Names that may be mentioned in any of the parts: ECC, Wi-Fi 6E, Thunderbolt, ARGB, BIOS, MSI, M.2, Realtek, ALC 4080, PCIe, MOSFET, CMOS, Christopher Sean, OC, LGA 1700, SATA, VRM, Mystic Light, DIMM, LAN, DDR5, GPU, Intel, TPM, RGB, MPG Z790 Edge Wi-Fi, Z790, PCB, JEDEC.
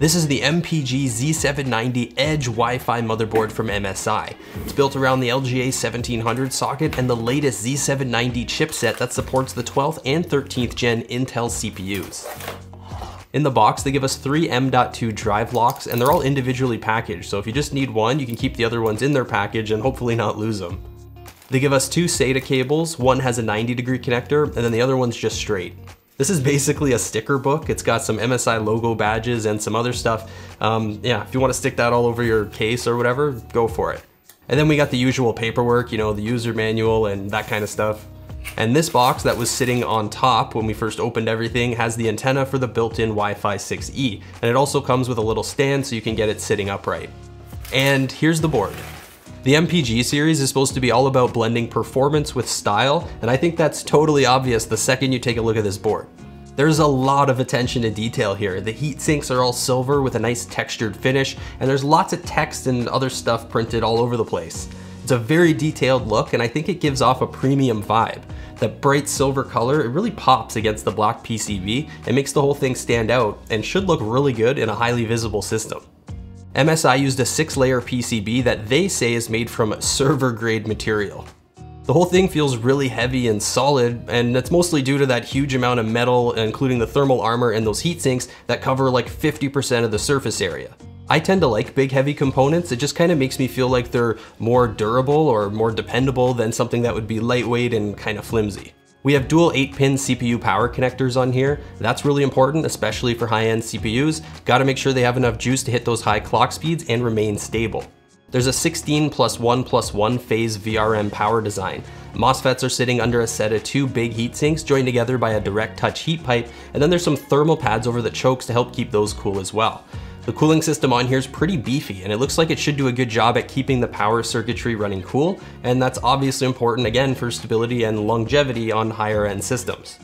This is the MPG Z790 Edge Wi-Fi motherboard from MSI. It's built around the LGA 1700 socket and the latest Z790 chipset that supports the 12th and 13th gen Intel CPUs. In the box, they give us 3 M.2 drive locks, and they're all individually packaged, so if you just need one, you can keep the other ones in their package and hopefully not lose them. They give us 2 SATA cables, one has a 90-degree connector, and then the other one's just straight. This is basically a sticker book. It's got some MSI logo badges and some other stuff. Yeah, if you want to stick that all over your case or whatever, go for it. And then we got the usual paperwork, you know, the user manual and that kind of stuff. And this box that was sitting on top when we first opened everything has the antenna for the built-in Wi-Fi 6E. And it also comes with a little stand so you can get it sitting upright. And here's the board. The MPG series is supposed to be all about blending performance with style, and I think that's totally obvious the second you take a look at this board. There's a lot of attention to detail here. The heat sinks are all silver with a nice textured finish, and there's lots of text and other stuff printed all over the place. It's a very detailed look, and I think it gives off a premium vibe. That bright silver color, it really pops against the black PCB and makes the whole thing stand out and should look really good in a highly visible system. MSI used a 6-layer PCB that they say is made from server-grade material. The whole thing feels really heavy and solid, and that's mostly due to that huge amount of metal, including the thermal armor and those heat sinks that cover like 50% of the surface area. I tend to like big, heavy components. It just kind of makes me feel like they're more durable or more dependable than something that would be lightweight and kind of flimsy. We have dual 8-pin CPU power connectors on here. That's really important, especially for high-end CPUs. Gotta make sure they have enough juice to hit those high clock speeds and remain stable. There's a 16+1+1 phase VRM power design. MOSFETs are sitting under a set of 2 big heat sinks joined together by a direct touch heat pipe, and then there's some thermal pads over the chokes to help keep those cool as well. The cooling system on here is pretty beefy, and it looks like it should do a good job at keeping the power circuitry running cool, and that's obviously important again for stability and longevity on higher end systems.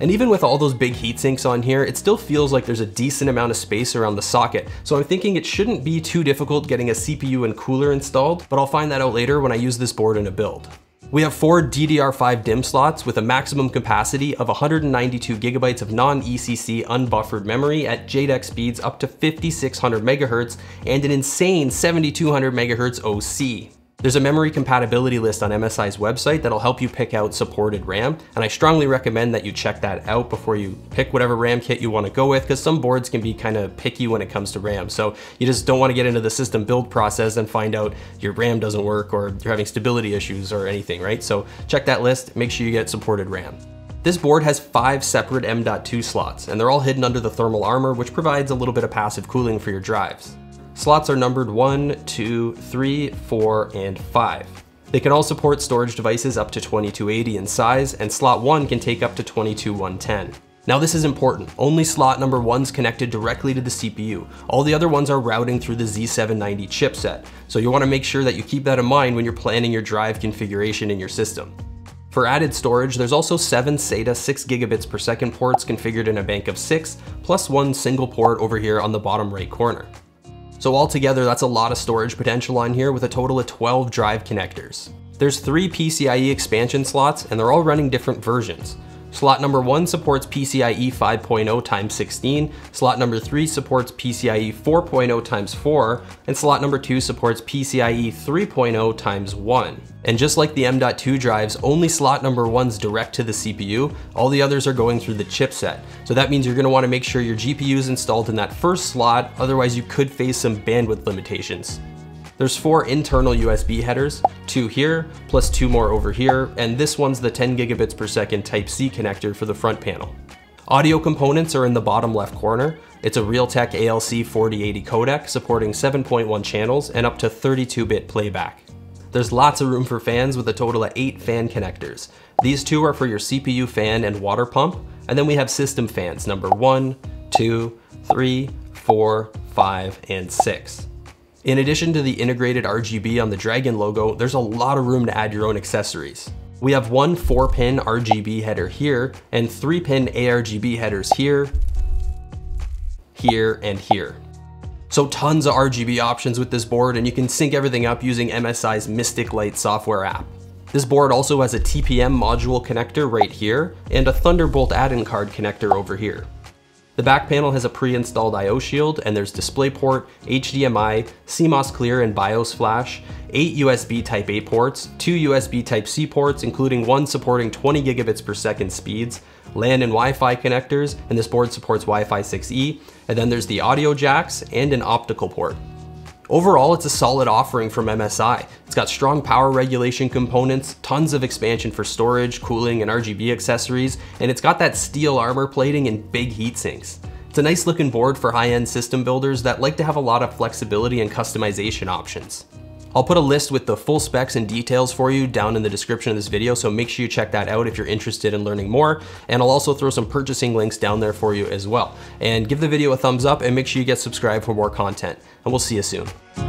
And even with all those big heat sinks on here, it still feels like there's a decent amount of space around the socket, so I'm thinking it shouldn't be too difficult getting a CPU and cooler installed, but I'll find that out later when I use this board in a build. We have 4 DDR5 DIMM slots with a maximum capacity of 192 gigabytes of non-ECC unbuffered memory at JEDEC speeds up to 5600 megahertz and an insane 7200 megahertz OC. There's a memory compatibility list on MSI's website that'll help you pick out supported RAM, and I strongly recommend that you check that out before you pick whatever RAM kit you want to go with, because some boards can be kind of picky when it comes to RAM, so you just don't want to get into the system build process and find out your RAM doesn't work or you're having stability issues or anything, right? So check that list, make sure you get supported RAM. This board has 5 separate M.2 slots, and they're all hidden under the thermal armor, which provides a little bit of passive cooling for your drives. Slots are numbered 1, 2, 3, 4, and 5. They can all support storage devices up to 2280 in size, and slot 1 can take up to 22110. Now this is important. Only slot number 1's connected directly to the CPU. All the other ones are routing through the Z790 chipset. So you want to make sure that you keep that in mind when you're planning your drive configuration in your system. For added storage, there's also 7 SATA 6 gigabits per second ports configured in a bank of 6, plus 1 single port over here on the bottom right corner. So altogether, that's a lot of storage potential on here with a total of 12 drive connectors. There's 3 PCIe expansion slots, and they're all running different versions. Slot number 1 supports PCIe 5.0x16, slot number 3 supports PCIe 4.0x4, and slot number 2 supports PCIe 3.0x1. And just like the M.2 drives, only slot number 1's direct to the CPU, all the others are going through the chipset. So that means you're going to want to make sure your GPU is installed in that first slot, otherwise you could face some bandwidth limitations. There's 4 internal USB headers, 2 here, plus 2 more over here, and this one's the 10 gigabits per second Type-C connector for the front panel. Audio components are in the bottom left corner. It's a Realtek ALC 4080 codec supporting 7.1 channels and up to 32-bit playback. There's lots of room for fans with a total of 8 fan connectors. These 2 are for your CPU fan and water pump, and then we have system fans number 1, 2, 3, 4, 5, and 6. In addition to the integrated RGB on the Dragon logo, there's a lot of room to add your own accessories. We have 1 4-pin RGB header here, and 3-pin ARGB headers here, here, and here. So tons of RGB options with this board, and you can sync everything up using MSI's Mystic Light software app. This board also has a TPM module connector right here, and a Thunderbolt add-in card connector over here. The back panel has a pre-installed IO shield, and there's DisplayPort, HDMI, CMOS clear and BIOS flash, 8 USB Type A ports, 2 USB Type C ports, including one supporting 20 gigabits per second speeds, LAN and Wi-Fi connectors, and this board supports Wi-Fi 6E, and then there's the audio jacks and an optical port. Overall, it's a solid offering from MSI. It's got strong power regulation components, tons of expansion for storage, cooling, and RGB accessories, and it's got that steel armor plating and big heat sinks. It's a nice looking board for high-end system builders that like to have a lot of flexibility and customization options. I'll put a list with the full specs and details for you down in the description of this video, so make sure you check that out if you're interested in learning more. And I'll also throw some purchasing links down there for you as well. And give the video a thumbs up and make sure you get subscribed for more content. And we'll see you soon.